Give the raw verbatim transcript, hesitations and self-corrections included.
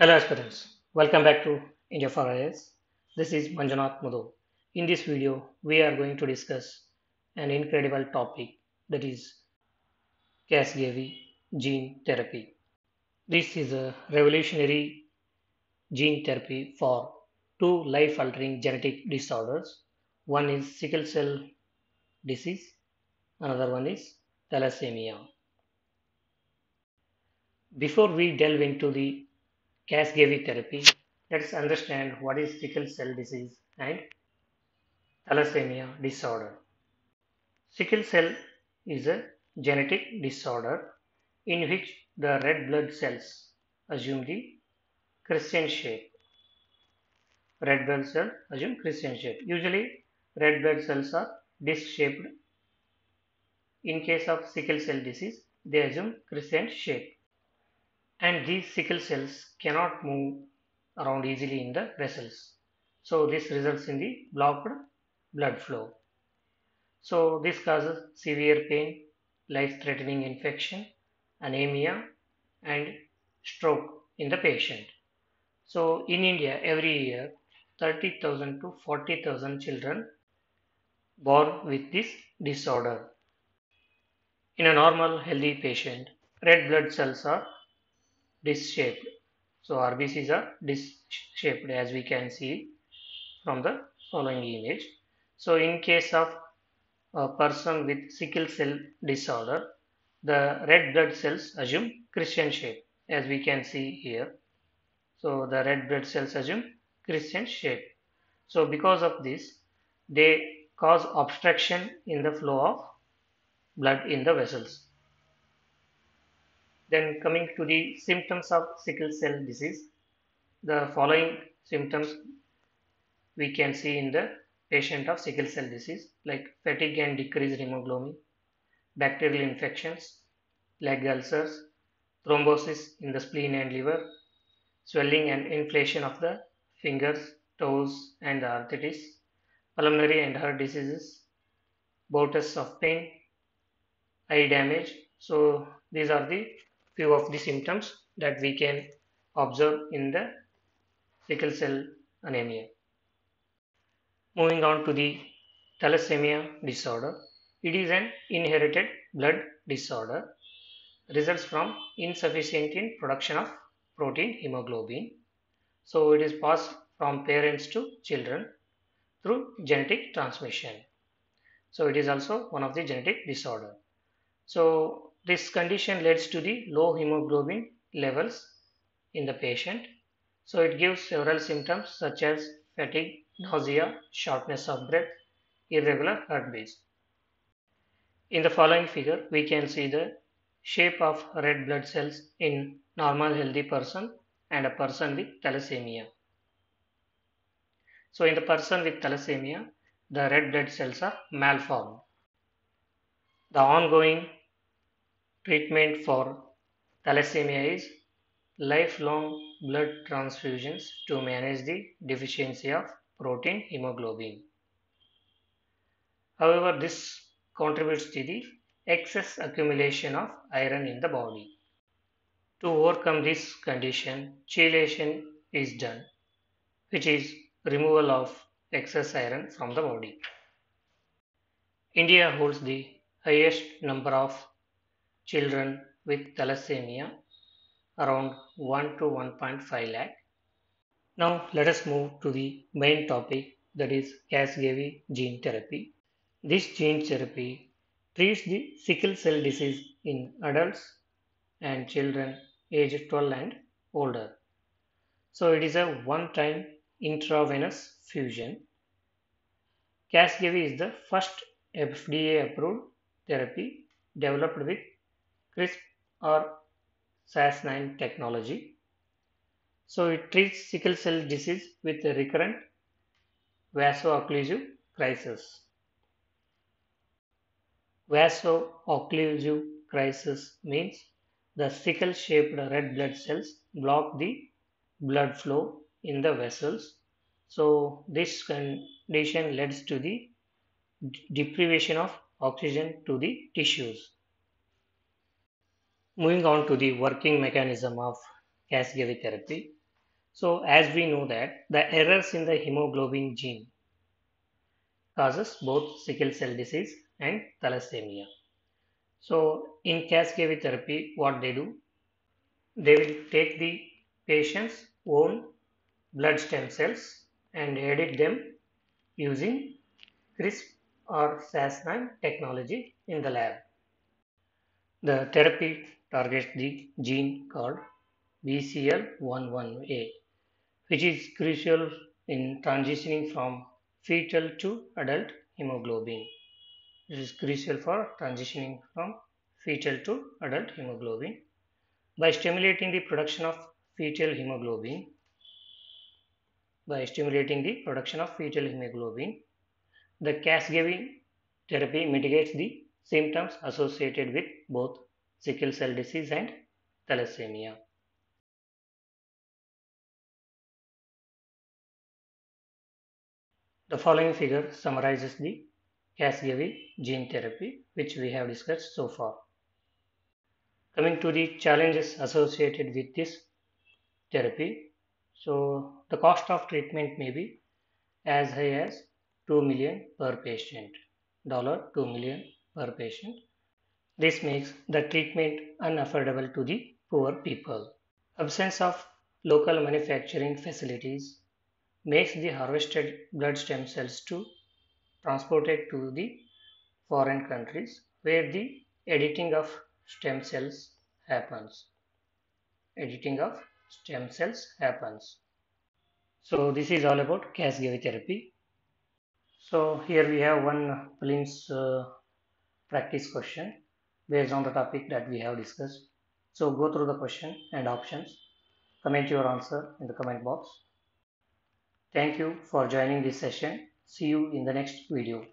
Hello students, welcome back to India four I A S. This is Manjanath Mudo. In this video, we are going to discuss an incredible topic, that is Casgevy gene therapy. This is a revolutionary gene therapy for two life-altering genetic disorders. One is sickle cell disease, another one is thalassemia. Before we delve into the Casgevy therapy, let us understand what is sickle cell disease and thalassemia disorder. Sickle cell is a genetic disorder in which the red blood cells assume the crescent shape. Red blood cells assume crescent shape. Usually, red blood cells are disc-shaped. In case of sickle cell disease, they assume crescent shape. And these sickle cells cannot move around easily in the vessels. So this results in the blocked blood flow. So this causes severe pain, life-threatening infection, anemia and stroke in the patient. So in India, every year thirty thousand to forty thousand children born with this disorder. In a normal healthy patient, red blood cells are disc-shaped. So R B Cs are disc-shaped, as we can see from the following image. So in case of a person with sickle cell disorder, the red blood cells assume crescent shape, as we can see here. So the red blood cells assume crescent shape. So because of this, they cause obstruction in the flow of blood in the vessels. Then coming to the symptoms of sickle cell disease, the following symptoms we can see in the patient of sickle cell disease, like fatigue and decreased hemoglobin, bacterial infections, leg ulcers, thrombosis in the spleen and liver, swelling and inflation of the fingers, toes and arthritis, pulmonary and heart diseases, bouts of pain, eye damage. So these are the few of the symptoms that we can observe in the sickle cell anemia. Moving on to the thalassemia disorder, it is an inherited blood disorder, results from insufficient in production of protein hemoglobin. So it is passed from parents to children through genetic transmission. So it is also one of the genetic disorder. So this condition leads to the low hemoglobin levels in the patient. So it gives several symptoms such as fatigue, nausea, shortness of breath, irregular heartbeats. In the following figure, we can see the shape of red blood cells in normal healthy person and a person with thalassemia. So in the person with thalassemia, the red blood cells are malformed. The ongoing treatment for thalassemia is lifelong blood transfusions to manage the deficiency of protein hemoglobin. However, this contributes to the excess accumulation of iron in the body. To overcome this condition, chelation is done, which is removal of excess iron from the body. India holds the highest number of children with thalassemia, around one to one point five lakh. Now let us move to the main topic, that is Casgevy gene therapy. This gene therapy treats the sickle cell disease in adults and children aged twelve and older. So it is a one-time intravenous fusion. Casgevy is the first F D A approved therapy developed with CRISPR or Cas nine technology. So it treats sickle cell disease with a recurrent vaso-occlusive crisis. Vaso-occlusive crisis means the sickle-shaped red blood cells block the blood flow in the vessels. So this condition leads to the deprivation of oxygen to the tissues. Moving on to the working mechanism of Casgevy therapy, So as we know that the errors in the hemoglobin gene causes both sickle cell disease and thalassemia. So in Casgevy therapy, what they do? They will take the patient's own blood stem cells and edit them using CRISPR or Cas nine technology in the lab. The therapy targets the gene called B C L eleven A, which is crucial in transitioning from fetal to adult hemoglobin. This is crucial for transitioning from fetal to adult hemoglobin. By stimulating the production of fetal hemoglobin, by stimulating the production of fetal hemoglobin, the Casgevy therapy mitigates the symptoms associated with both sickle cell disease and thalassemia. The following figure summarizes the Casgevy gene therapy which we have discussed so far. Coming to the challenges associated with this therapy, so the cost of treatment may be as high as two million dollars per patient, two million dollars per patient. This makes the treatment unaffordable to the poor people. Absence of local manufacturing facilities makes the harvested blood stem cells to transported to the foreign countries where the editing of stem cells happens. Editing of stem cells happens. So this is all about Casgevy therapy. So here we have one prelims uh, practice question based on the topic that we have discussed. So go through the question and options. Comment your answer in the comment box. Thank you for joining this session. See you in the next video.